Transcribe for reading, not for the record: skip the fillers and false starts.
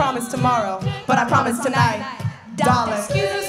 Promise tomorrow, but I promise tonight. Darling.